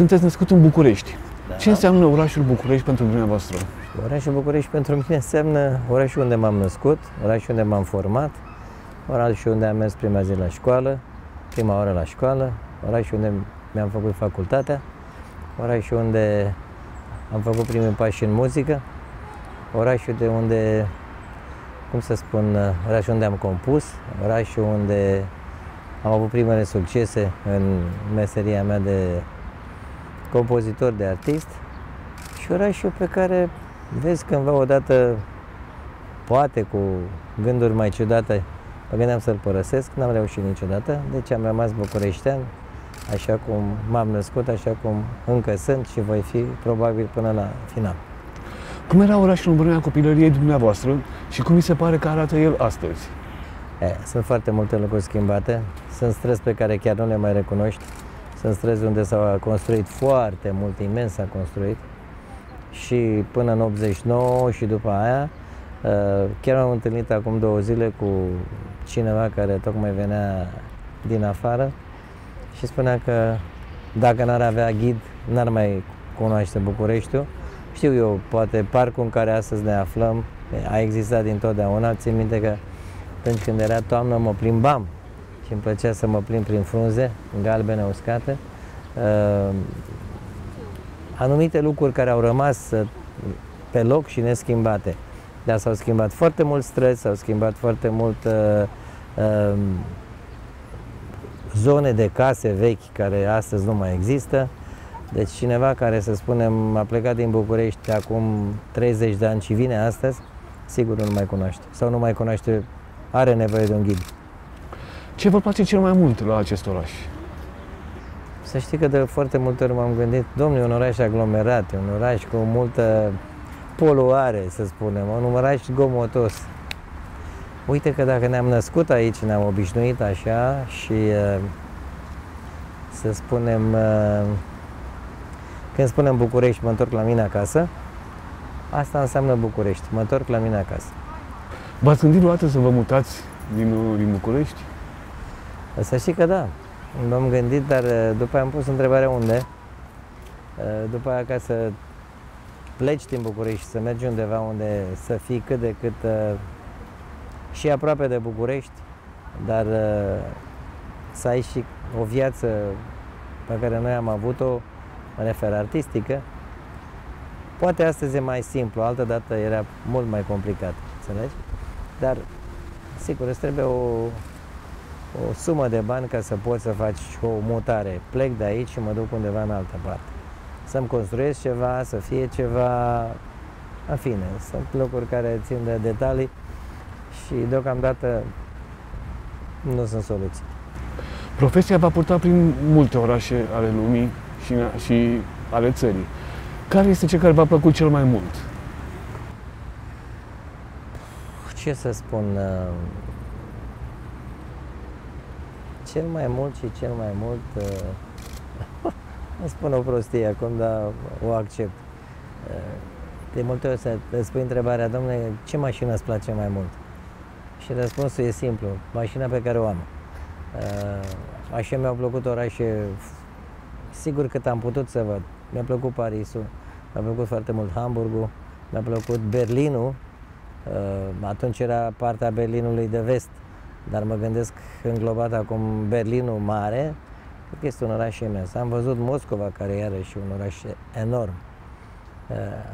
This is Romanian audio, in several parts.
Sunteți născut în București. Da. Ce înseamnă orașul București pentru dumneavoastră? Orașul București pentru mine înseamnă orașul unde m-am născut, orașul unde m-am format, orașul unde am mers prima zi la școală, prima oră la școală, orașul unde mi-am făcut facultatea, orașul unde am făcut primii pași în muzică, orașul de unde, cum să spun, orașul unde am compus, orașul unde am avut primele succese în meseria mea de compozitor, de artist, și orașul pe care vezi cândva odată, poate cu gânduri mai ciudate, mă gândeam să-l părăsesc, n-am reușit niciodată, deci am rămas bucureștean, așa cum m-am născut, așa cum încă sunt și voi fi probabil până la final. Cum era orașul în vremea copilăriei dumneavoastră și cum mi se pare că arată el astăzi? Sunt foarte multe lucruri schimbate, sunt străzi pe care chiar nu le mai recunoști, sunt străzi unde s-a construit foarte mult, imens s-a construit, și până în 89 și după aia. Chiar m-am întâlnit acum 2 zile cu cineva care tocmai venea din afară și spunea că dacă n-ar avea ghid, n-ar mai cunoaște Bucureștiul. Știu eu, poate parcul în care astăzi ne aflăm a existat dintotdeauna. Țin minte că atunci când era toamnă mă plimbam și îmi plăcea să mă plimb prin frunze galbene uscate. Anumite lucruri care au rămas pe loc și neschimbate. Dar s-au schimbat foarte mult străzi, s-au schimbat foarte mult zone de case vechi care astăzi nu mai există. Deci cineva care, să spunem, a plecat din București acum 30 de ani și vine astăzi, sigur nu mai cunoaște. Sau nu mai cunoaște, are nevoie de un ghid. Ce vă place cel mai mult la acest oraș? Să știi că de foarte multe ori m-am gândit, domnule, un oraș aglomerat, un oraș cu multă poluare, să spunem, un oraș gomotos. Uite că dacă ne-am născut aici, ne-am obișnuit așa și, să spunem, când spunem București, mă întorc la mine acasă, asta înseamnă București, mă întorc la mine acasă. V-ați gândit vreodată să vă mutați din București? Să știi că da, m-am gândit, dar după aia am pus întrebarea unde, după aia ca să pleci din București, să mergi undeva unde să fii cât de cât și aproape de București, dar să ai și o viață pe care noi am avut-o, mă refer artistică. Poate astăzi e mai simplu, altă dată era mult mai complicat, înțelegi? Dar, sigur, îți trebuie o sumă de bani ca să poți să faci o mutare. Plec de aici și mă duc undeva în altă parte. Să-mi construiesc ceva, să fie ceva, în fine, sunt lucruri care țin de detalii și deocamdată nu sunt soluții. Profesia v-a purtat prin multe orașe ale lumii și ale țării. Care este cel care v-a plăcut cel mai mult? Ce să spun? Cel mai mult și cel mai mult... Îmi spun o prostie acum, dar o accept. De multe ori îți pui întrebarea, domnule, ce mașină îți place mai mult? Și răspunsul e simplu, mașina pe care o am. Așa mi-au plăcut orașe, sigur cât am putut să văd. Mi-a plăcut Parisul, mi-a plăcut foarte mult Hamburgul, mi-a plăcut Berlinul. Atunci era partea Berlinului de vest, dar mă gândesc înglobat acum Berlinul mare. Cred că este un oraș imens. Am văzut Moscova, care iarăși e un oraș enorm.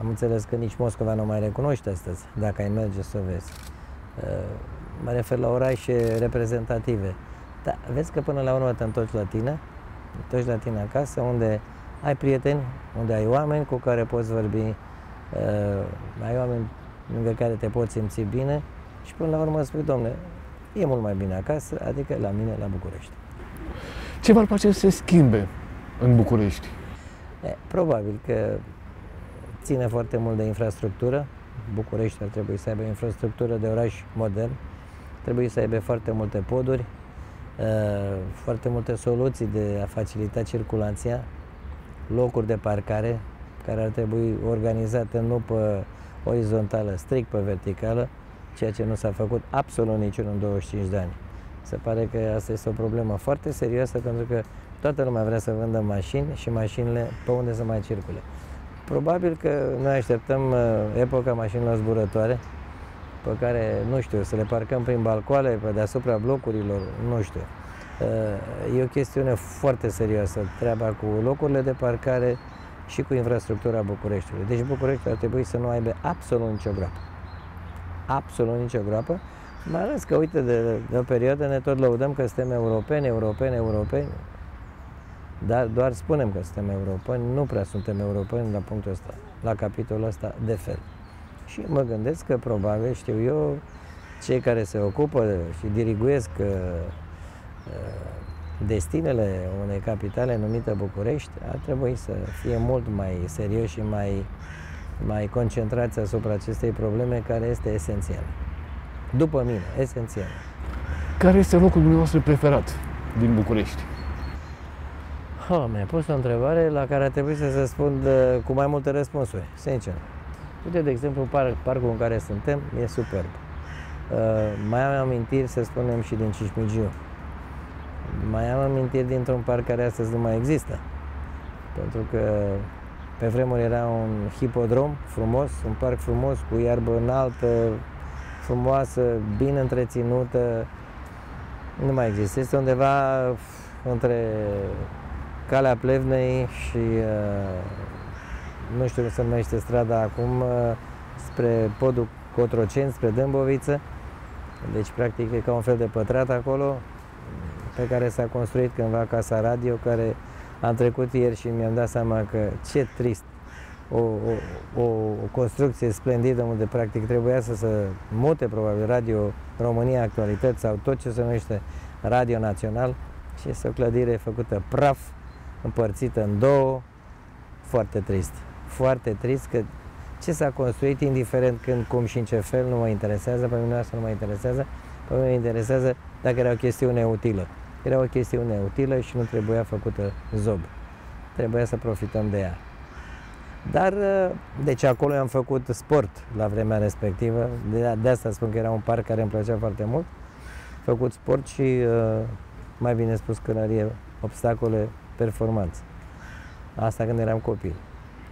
Am înțeles că nici Moscova nu mai recunoști astăzi, dacă ai merge să o vezi. Mă refer la orașe reprezentative. Dar vezi că până la urmă te întorci la tine, acasă, unde ai prieteni, unde ai oameni cu care poți vorbi, ai oameni lângă care te poți simți bine și până la urmă spui, domne, e mult mai bine acasă, adică la mine, la București. Ce v-ar place să se schimbe în București? Probabil că ține foarte mult de infrastructură. București ar trebui să aibă infrastructură de oraș modern. Trebuie să aibă foarte multe poduri, foarte multe soluții de a facilita circulația, locuri de parcare care ar trebui organizate nu pe orizontală, strict pe verticală, ceea ce nu s-a făcut absolut niciun în 25 de ani. Se pare că asta este o problemă foarte serioasă, pentru că Toată lumea vrea să vândă mașini și mașinile pe unde să mai circule. Probabil că noi așteptăm epoca mașinilor zburătoare, pe care, nu știu, să le parcăm prin balcoane, pe deasupra blocurilor, nu știu. E o chestiune foarte serioasă, treaba cu locurile de parcare și cu infrastructura Bucureștiului. Deci Bucureștiul ar trebui să nu aibă absolut nicio groapă. Absolut nicio groapă, mai ales că, uite, de o perioadă ne tot lăudăm că suntem europeni, dar doar spunem că suntem europeni, nu prea suntem europeni la punctul ăsta, la capitolul ăsta de fel. Și mă gândesc că, probabil, știu eu, cei care se ocupă și diriguiesc destinele unei capitale numită București ar trebui să fie mult mai serios și mai concentrați asupra acestei probleme care este esențială. După mine, esențială. Care este locul dumneavoastră preferat din București? Mi-a pus o întrebare la care ar trebui să răspund cu mai multe răspunsuri, sincer. Uite, de exemplu, parcul în care suntem e superb. Mai am amintiri, să spunem, și din Cismigiu. Mai am amintiri dintr-un parc care astăzi nu mai există. Pentru că pe vremuri era un hipodrom frumos, un parc frumos, cu iarbă înaltă, frumoasă, bine întreținută. Nu mai există. Este undeva între Calea Plevnei și... nu știu cum se numește strada acum, spre podul Cotroceni, spre Dâmboviță. Deci, practic, e ca un fel de pătrat acolo, pe care s-a construit cândva Casa Radio, care am trecut ieri și mi-am dat seama că ce trist. O construcție splendidă, unde, practic, trebuia să se mute, probabil, Radio România Actualități sau tot ce se numește Radio Național. Și este o clădire făcută praf, împărțită în două. Foarte trist. Foarte trist că ce s-a construit, indiferent când, cum și în ce fel, nu mă interesează, pe mine asta nu mă interesează, pe mine mă interesează dacă era o chestiune utilă. Era o chestiune utilă și nu trebuia făcută zob. Trebuia să profităm de ea. Dar, deci, acolo am făcut sport la vremea respectivă, de asta spun că era un parc care îmi plăcea foarte mult. Făcut sport și, mai bine spus, călărie, obstacole, performanță. Asta când eram copil.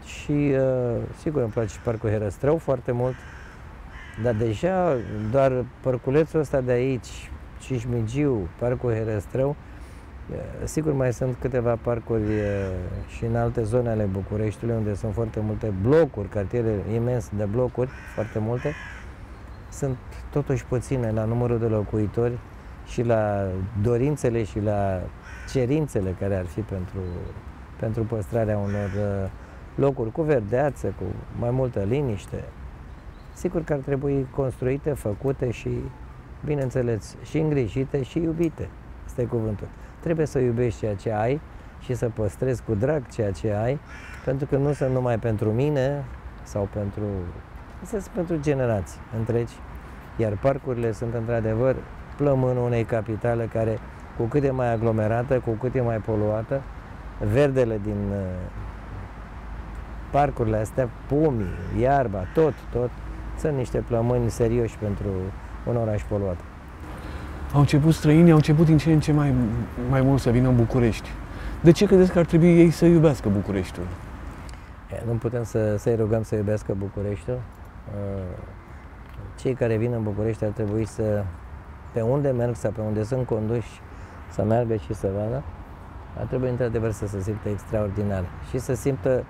Și, sigur, îmi place și parcul Herăstrău foarte mult, dar deja doar parculețul ăsta de aici, Cismigiu, parcul Herăstrău, sigur mai sunt câteva parcuri și în alte zone ale Bucureștiului, unde sunt foarte multe blocuri, cartiere imens de blocuri, foarte multe, sunt totuși puține la numărul de locuitori și la dorințele și la cerințele care ar fi pentru păstrarea unor locuri cu verdeață, cu mai multă liniște. Sigur că ar trebui construite, făcute și, bineînțeles, și îngrijite și iubite. Asta e cuvântul. Trebuie să iubești ceea ce ai și să păstrezi cu drag ceea ce ai, pentru că nu sunt numai pentru mine sau pentru... Astea sunt pentru generații întregi. Iar parcurile sunt, într-adevăr, plămânul unei capitale care, cu cât e mai aglomerată, cu cât e mai poluată, verdele din parcurile astea, pomii, iarba, tot, sunt niște plămâni serioși pentru un oraș poluat. Au început străinii, au început din ce în ce mai mult să vină în București. De ce credeți că ar trebui ei să iubească Bucureștiul? Nu putem să-i rugăm să iubească Bucureștiul. Cei care vin în București ar trebui să, pe unde merg sau pe unde sunt conduși, să meargă și să vadă. Ar trebui, într-adevăr, să se simtă extraordinar și să simtă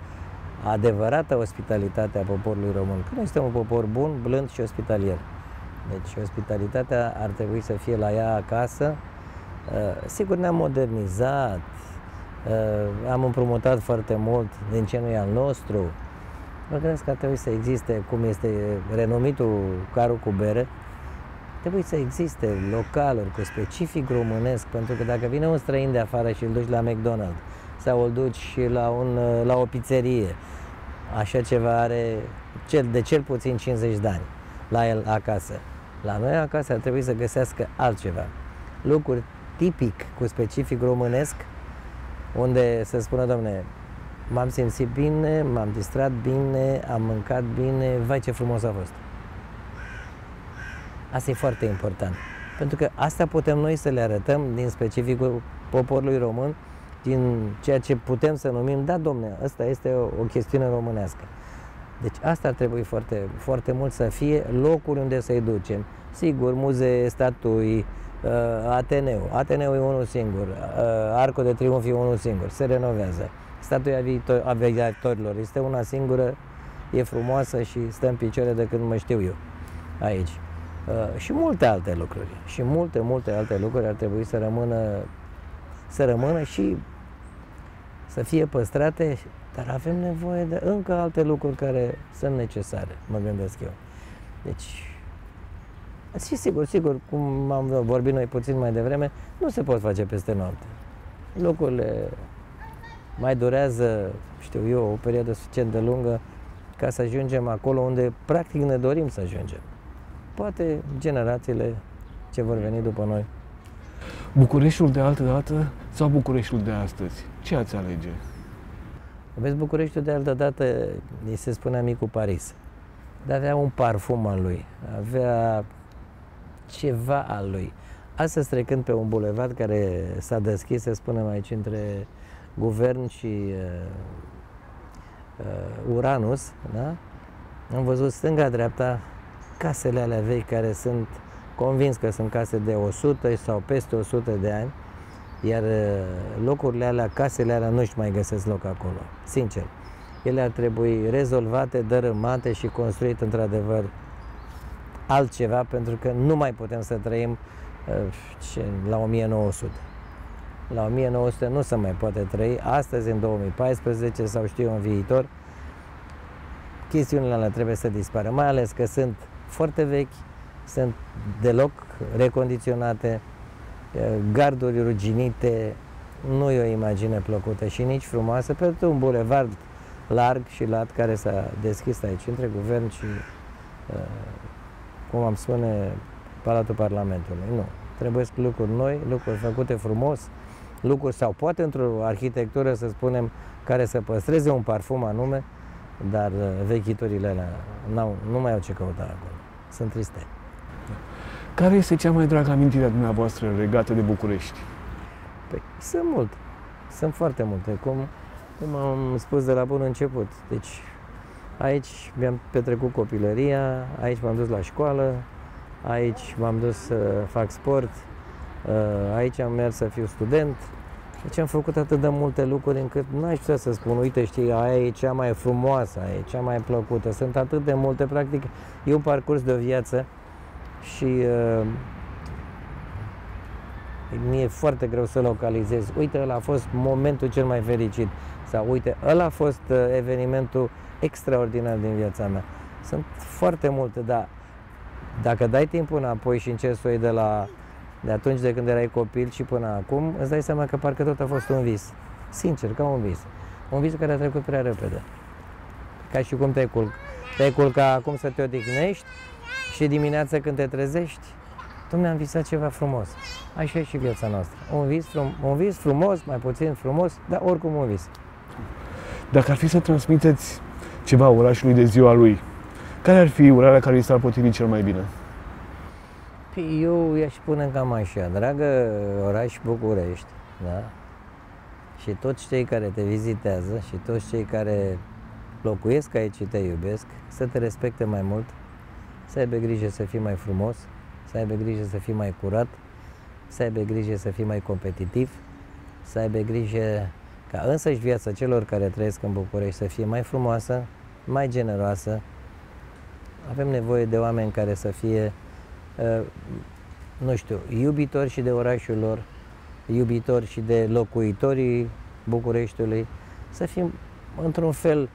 adevărata ospitalitate a poporului român. Că noi suntem un popor bun, blând și ospitalier. Deci, ospitalitatea ar trebui să fie la ea acasă. Sigur, ne-am modernizat, am împrumutat foarte mult din ce nu e al nostru. Mă gândesc că ar trebui să existe, cum este renumitul carul cu bere, trebuie să existe localuri cu specific românesc, pentru că dacă vine un străin de afară și îl duci la McDonald's sau îl duci și la o pizzerie, așa ceva are de cel puțin 50 de ani la el acasă. La noi acasă ar trebui să găsească altceva. Lucruri tipic cu specific românesc, unde să spună, domne, m-am simțit bine, m-am distrat bine, am mâncat bine, vai ce frumos a fost. Asta e foarte important, pentru că asta putem noi să le arătăm din specificul poporului român din ceea ce putem să numim, da, domne, asta este o chestiune românească. Deci asta ar trebui foarte, foarte mult să fie locuri unde să-i ducem. Sigur, muzee, statui, Ateneu. Ateneu e unul singur, Arcul de Triunf e unul singur, se renovează. Statuia Aviatorilor este una singură, e frumoasă și stă în picioare de când mă știu eu aici. Și multe alte lucruri. Și multe, multe alte lucruri ar trebui să rămână și să fie păstrate, dar avem nevoie de încă alte lucruri care sunt necesare, mă gândesc eu. Deci, și sigur, cum am vorbit noi puțin mai devreme, nu se pot face peste noapte. Lucrurile mai durează, știu eu, o perioadă suficient de lungă ca să ajungem acolo unde practic ne dorim să ajungem. Poate generațiile ce vor veni după noi. Bucureștiul de altă dată sau Bucureștiul de astăzi? Ce ați alege? Vezi, Bucureștiul de altă dată, îi se spunea micul Paris, dar avea un parfum al lui, avea ceva al lui. Astăzi, trecând pe un bulevard care s-a deschis, să spunem aici, între Guvern și Uranus, da? Am văzut stânga-dreapta casele alea vechi, care sunt convins că sunt case de 100 sau peste 100 de ani, iar locurile alea, casele alea nu-și mai găsesc loc acolo, sincer. Ele ar trebui rezolvate, dărâmate și construit într-adevăr altceva, pentru că nu mai putem să trăim la 1900. La 1900 nu se mai poate trăi, astăzi în 2014 sau știu eu în viitor, chestiunile alea trebuie să dispară, mai ales că sunt foarte vechi, sunt deloc recondiționate, garduri ruginite, nu e o imagine plăcută și nici frumoasă, pentru un bulevard larg și lat care s-a deschis aici, între Guvern și, cum am spune, Palatul Parlamentului. Nu, trebuie lucruri noi, lucruri făcute frumos, lucruri sau poate într-o arhitectură, să spunem, care să păstreze un parfum anume, dar vechiturile alea nu mai au ce căuta acolo. Sunt triste. Care este cea mai dragă amintire a dumneavoastră legată de București? Păi, sunt multe. Sunt foarte multe, cum am spus de la bun început. Deci, aici mi-am petrecut copilăria, aici m-am dus la școală, aici m-am dus să fac sport, aici am mers să fiu student. Deci am făcut atât de multe lucruri încât n-aș putea să spun, uite, știi, aia e cea mai frumoasă, aia e cea mai plăcută. Sunt atât de multe, practic, e un parcurs de o viață și mi-e foarte greu să localizez. Uite, ăla a fost momentul cel mai fericit sau uite, ăla a fost evenimentul extraordinar din viața mea. Sunt foarte multe, dar dacă dai timpul înapoi și încerci să o iei de atunci de când erai copil și până acum, îți dai seama că parcă tot a fost un vis. Sincer, ca un vis. Un vis care a trecut prea repede. Ca și cum te culci. Te culci acum să te odihnești și dimineața când te trezești, Doamne, am visat ceva frumos. Așa e și viața noastră. Un vis frumos, mai puțin frumos, dar oricum un vis. Dacă ar fi să transmiteți ceva orașului de ziua lui, care ar fi urarea care i s-ar potrivi cel mai bine? Eu i-aș spune cam așa, dragă oraș București, da? Și toți cei care te vizitează și toți cei care locuiesc aici și te iubesc, să te respecte mai mult, să aibă grijă să fii mai frumos, să aibă grijă să fii mai curat, să aibă grijă să fii mai competitiv, să aibă grijă ca însăși viața celor care trăiesc în București să fie mai frumoasă, mai generoasă. Avem nevoie de oameni care să fie nu știu, iubitori și de orașul lor, iubitori și de locuitorii Bucureștiului, să fim într-un fel,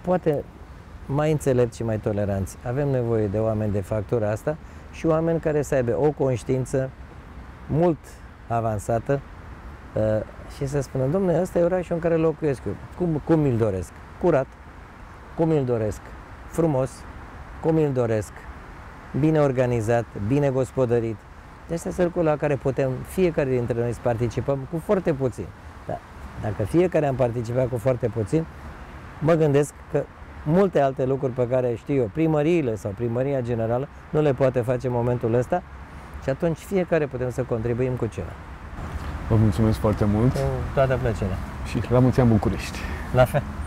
poate mai înțelepți și mai toleranți. Avem nevoie de oameni de factura asta și oameni care să aibă o conștiință mult avansată și să spună, dom'le, ăsta e orașul în care locuiesc eu. Cum mi-l doresc? Curat, cum mi-l doresc? Frumos, cum mi-l doresc? Bine organizat, bine gospodărit. Deci este cercul la care putem, fiecare dintre noi, să participăm cu foarte puțin. Dar dacă fiecare am participat cu foarte puțin, mă gândesc că multe alte lucruri pe care, știu eu, primăriile sau primăria generală nu le poate face în momentul ăsta și atunci fiecare putem să contribuim cu ceva. Vă mulțumesc foarte mult. Cu toată plăcerea. Și la mulți ani București. La fel.